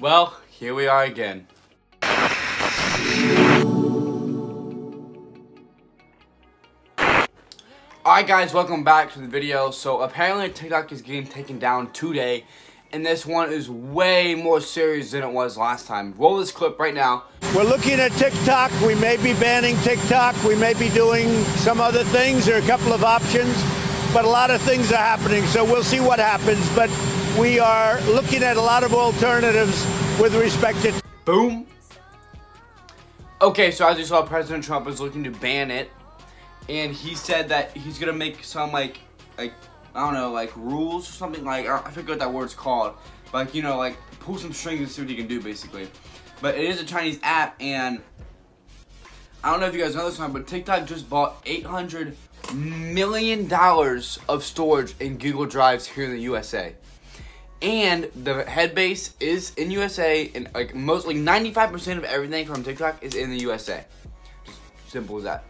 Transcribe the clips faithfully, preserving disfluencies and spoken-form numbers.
Well, here we are again. Alright guys, welcome back to the video. So apparently TikTok is getting taken down today, and this one is way more serious than it was last time. Roll this clip right now. We're looking at TikTok. We may be banning TikTok. We may be doing some other things. There are a couple of options, but a lot of things are happening, so we'll see what happens. But we are looking at a lot of alternatives with respect to... Boom. Okay, so as you saw, President Trump is looking to ban it. And he said that he's gonna make some like, like I don't know, like rules or something. Like I, I forget what that word's called. But like, you know, like pull some strings and see what you can do, basically. But it is a Chinese app, and I don't know if you guys know this one, but TikTok just bought eight hundred million dollars of storage in Google Drives here in the U S A. And the head base is in U S A, and like mostly ninety-five percent of everything from TikTok is in the U S A. Just simple as that.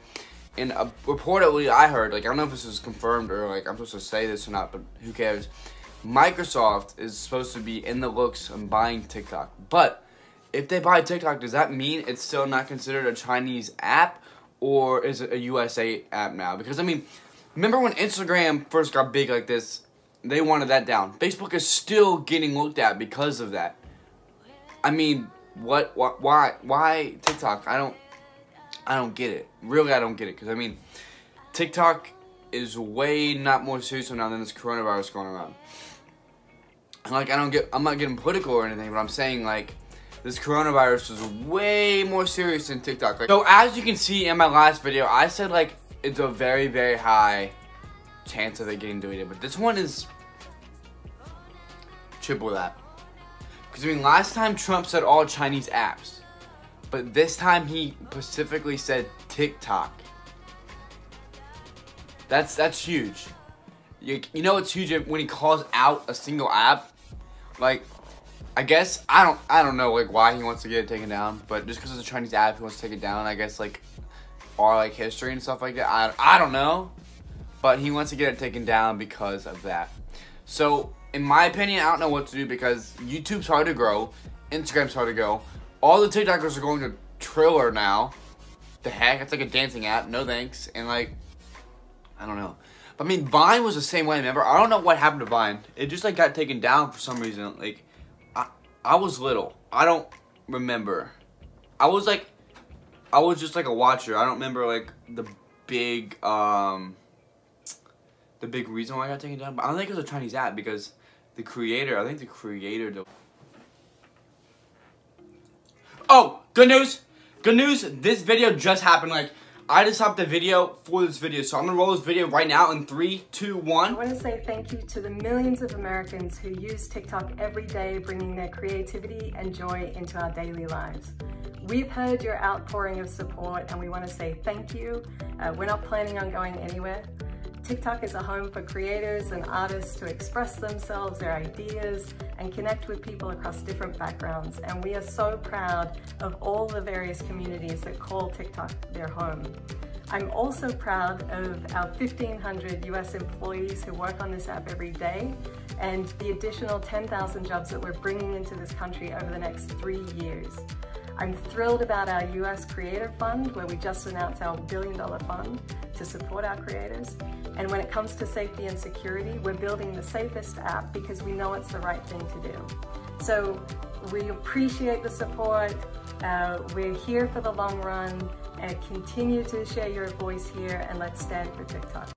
And uh, reportedly, I heard, like, I don't know if this is confirmed or, like, I'm supposed to say this or not, but who cares? Microsoft is supposed to be in the looks on buying TikTok. But if they buy TikTok, does that mean it's still not considered a Chinese app? Or is it a U S A app now? Because, I mean, remember when Instagram first got big like this? They wanted that down. Facebook is still getting looked at because of that. I mean, what, what why, why TikTok? I don't... I don't get it. Really, I don't get it. Because, I mean, TikTok is way not more serious now than this coronavirus going around. And, like, I don't get, I'm not getting political or anything, but I'm saying, like, this coronavirus is way more serious than TikTok. Like, so, as you can see in my last video, I said, like, it's a very, very high chance of it getting deleted. But this one is triple that. Because, I mean, last time Trump said all Chinese apps. But this time he specifically said TikTok. That's that's huge. You, you know it's huge when he calls out a single app. Like, I guess I don't I don't know like why he wants to get it taken down. But just because it's a Chinese app, he wants to take it down. I guess like our like history and stuff like that. I I don't know. But he wants to get it taken down because of that. So in my opinion, I don't know what to do because YouTube's hard to grow, Instagram's hard to go. All the TikTokers are going to Triller now. The heck? It's like a dancing app. No thanks. And like, I don't know. But I mean, Vine was the same way, remember? I don't know what happened to Vine. It just like got taken down for some reason. Like, I, I was little. I don't remember. I was like, I was just like a watcher. I don't remember like the big, um, the big reason why I got taken down. But I don't think it was a Chinese app because the creator, I think the creator... Oh, good news. Good news. This video just happened. Like, I just stopped the video for this video. So I'm gonna roll this video right now in three, two, one. I wanna say thank you to the millions of Americans who use TikTok every day, bringing their creativity and joy into our daily lives. We've heard your outpouring of support and we wanna say thank you. Uh, we're not planning on going anywhere. TikTok is a home for creators and artists to express themselves, their ideas, and connect with people across different backgrounds. And we are so proud of all the various communities that call TikTok their home. I'm also proud of our fifteen hundred U S employees who work on this app every day and the additional ten thousand jobs that we're bringing into this country over the next three years. I'm thrilled about our U S Creator Fund, where we just announced our billion dollar fund to support our creators. And when it comes to safety and security, we're building the safest app because we know it's the right thing to do. So we appreciate the support. Uh, we're here for the long run, and continue to share your voice here, and let's stand for TikTok.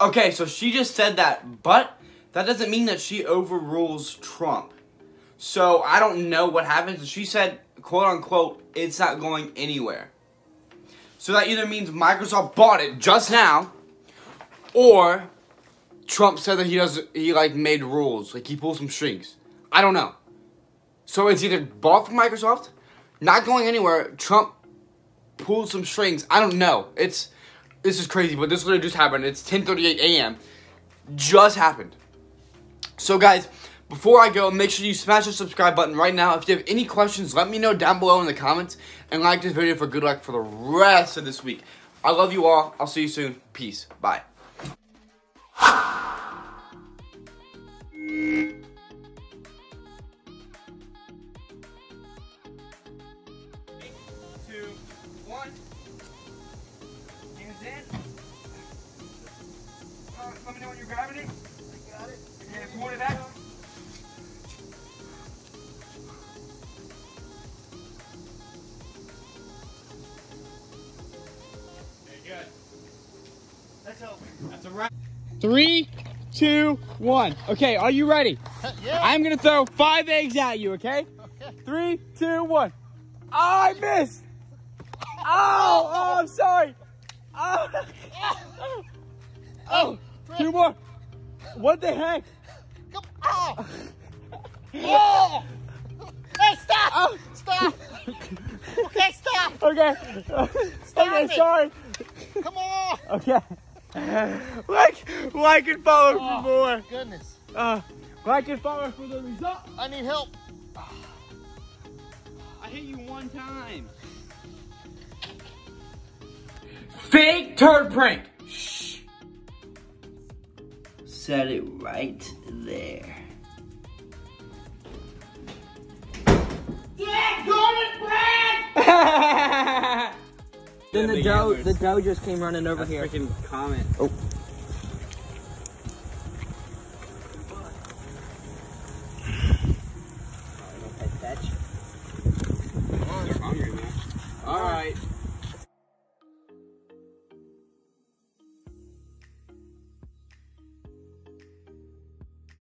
Okay, so she just said that, but that doesn't mean that she overrules Trump. So I don't know what happens. She said, quote unquote, it's not going anywhere. So that either means Microsoft bought it just now, or Trump said that he does he like made rules, like he pulled some strings. I don't know. So it's either bought from Microsoft, not going anywhere, Trump pulled some strings. I don't know. It's this is crazy, but this literally just happened. It's ten thirty-eight A M Just happened. So guys, before I go, make sure you smash the subscribe button right now. If you have any questions, let me know down below in the comments. And like this video for good luck for the rest of this week. I love you all. I'll see you soon. Peace. Bye. Eight, two, one. Hands in. Uh, let me know when you're grabbing it. I got it. And if you want it back. Very good. Let's help. That's a wrap. Three, two, one. Okay, are you ready? Yeah. I'm gonna throw five eggs at you, okay? Okay. Three, two, one. Oh, I missed! Oh, oh, I'm sorry. Oh, oh, two more. What the heck? Come on. Oh. Hey, stop. Oh. Stop. Okay, stop. Okay. Stop okay, it. Sorry. Come on. Okay. Like, like and follow oh, for more. Goodness. Uh, like and follow for the result. I need help. I hit you one time. Fake turd prank. Shh. Set it right there. Yeah, got it, Brad! Then the dough, the dough just came running over. That's here. Freaking comment. Oh.